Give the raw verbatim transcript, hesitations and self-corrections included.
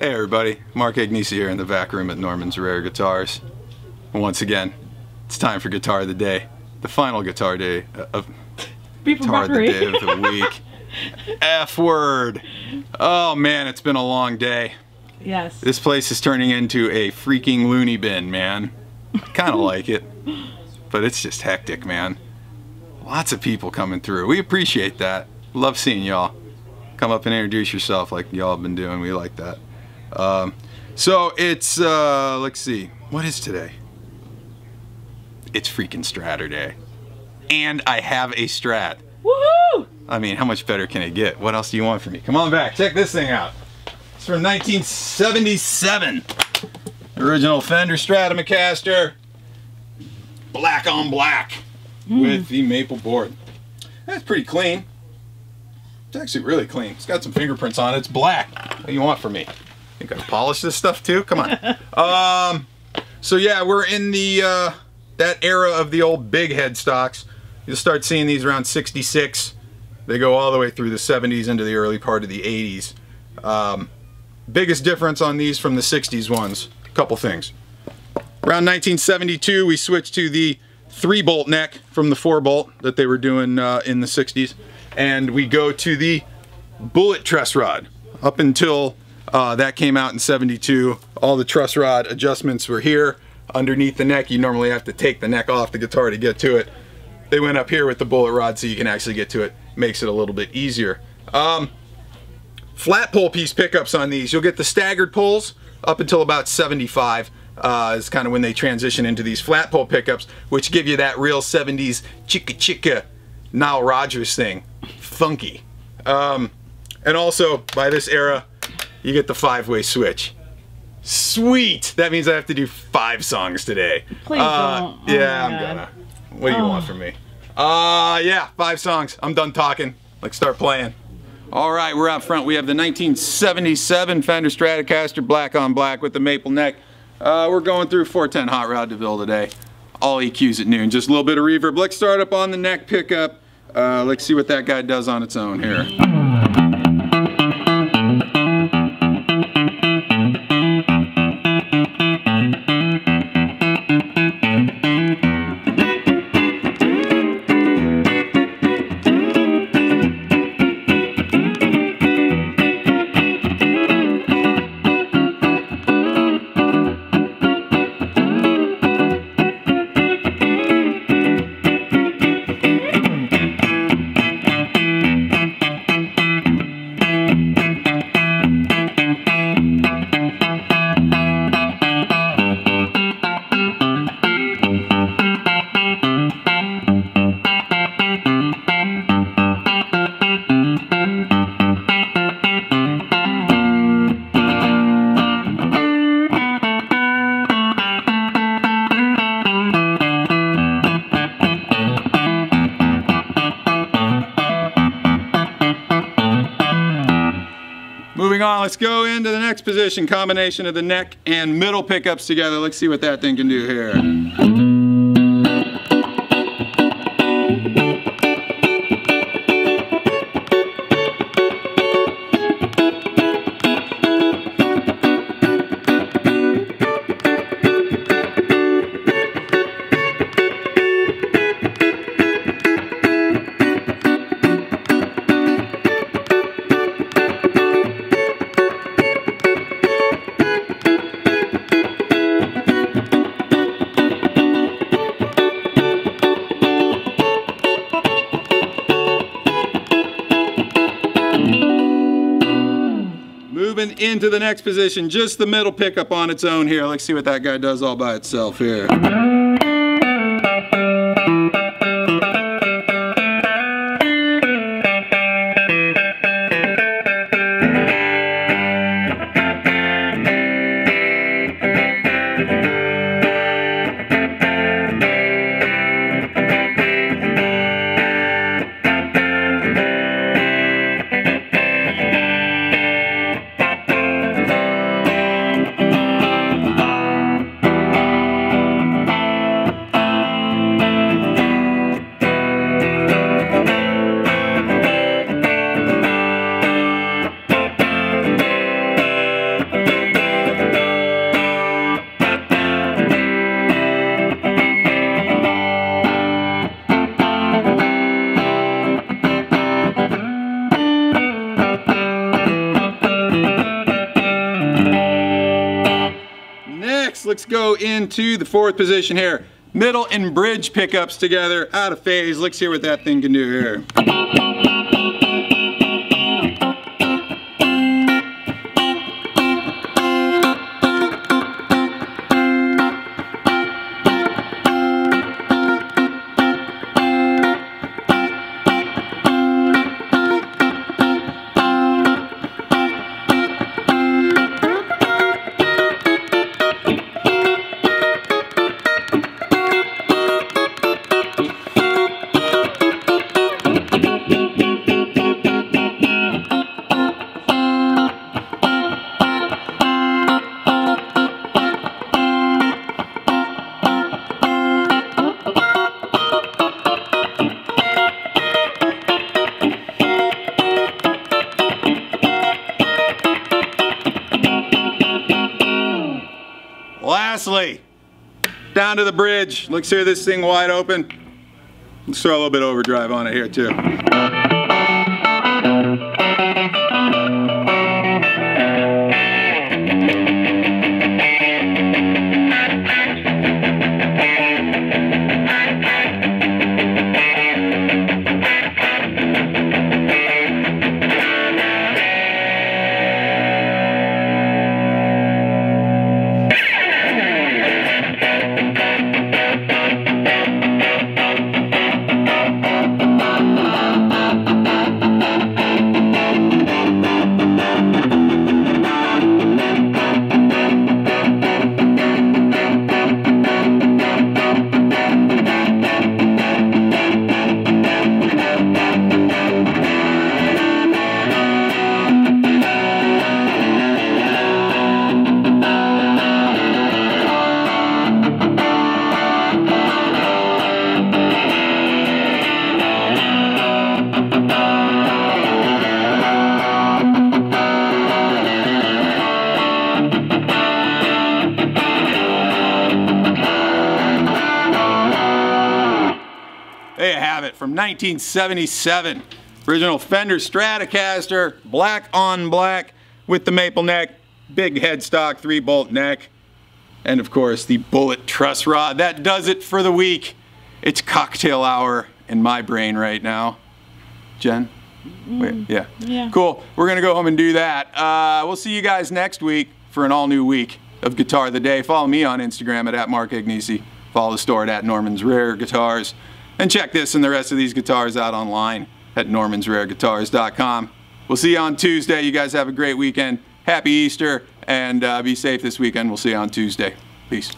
Hey everybody, Mark Agnesi here in the back room at Norman's Rare Guitars. And once again, it's time for Guitar of the Day. The final Guitar Day of, guitar of the Day of the week. F word! Oh man, it's been a long day. Yes. This place is turning into a freaking loony bin, man. I kinda like it. But it's just hectic, man. Lots of people coming through. We appreciate that. Love seeing y'all. Come up and introduce yourself like y'all have been doing. We like that. Um, so it's, uh, let's see, what is today? It's freaking Stratter Day. And I have a Strat. Woohoo! I mean, how much better can it get? What else do you want from me? Come on back, check this thing out. It's from nineteen seventy-seven. Original Fender Stratocaster. Black on black. Mm. With the maple board. That's pretty clean. It's actually really clean. It's got some fingerprints on it. It's black. What do you want from me? I think I polished this stuff too. Come on. um, so yeah, we're in the uh, that era of the old big head stocks. You'll start seeing these around sixty-six. They go all the way through the seventies into the early part of the eighties. Um, biggest difference on these from the sixties ones, a couple things. Around nineteen seventy-two, we switched to the three bolt neck from the four bolt that they were doing uh, in the sixties, and we go to the bullet truss rod up until. Uh, that came out in seventy-two. All the truss rod adjustments were here. Underneath the neck, you normally have to take the neck off the guitar to get to it. They went up here with the bullet rod so you can actually get to it. Makes it a little bit easier. Um, flat pole piece pickups on these. You'll get the staggered poles up until about seventy-five. Uh, is kind of when they transition into these flat pole pickups, which give you that real seventies chicka chicka Nile Rogers thing. Funky. Um, and also, by this era, you get the five-way switch. Sweet! That means I have to do five songs today. Please uh, don't. Oh yeah, I'm gonna. What do you oh. want from me? Uh, yeah, five songs. I'm done talking. Let's start playing. All right, we're out front. We have the nineteen seventy-seven Fender Stratocaster, black on black with the maple neck. Uh, we're going through four ten Hot Rod DeVille today. All E Qs at noon. Just a little bit of reverb. Let's start up on the neck pickup. Uh, let's see what that guy does on its own here. Moving on, let's go into the next position, combination of the neck and middle pickups together. Let's see what that thing can do here. Into the next position, just the middle pickup on its own here. Let's see what that guy does all by itself here. let's go into the fourth position here. Middle and bridge pickups together, out of phase. Let's hear what that thing can do here. Lastly, down to the bridge. Let's hear this thing wide open. Let's throw a little bit of overdrive on it here too. There you have it, from nineteen seventy-seven. Original Fender Stratocaster, black on black, with the maple neck, big headstock, three bolt neck, and of course the bullet truss rod. That does it for the week. It's cocktail hour in my brain right now. Jen? Mm. Wait, yeah. yeah. Cool, we're gonna go home and do that. Uh, we'll see you guys next week for an all new week of Guitar of the Day. Follow me on Instagram at, at Mark Agnesi. Follow the store at, at Norman's Rare Guitars. And check this and the rest of these guitars out online at normans rare guitars dot com. We'll see you on Tuesday. You guys have a great weekend. Happy Easter, and uh, be safe this weekend. We'll see you on Tuesday. Peace.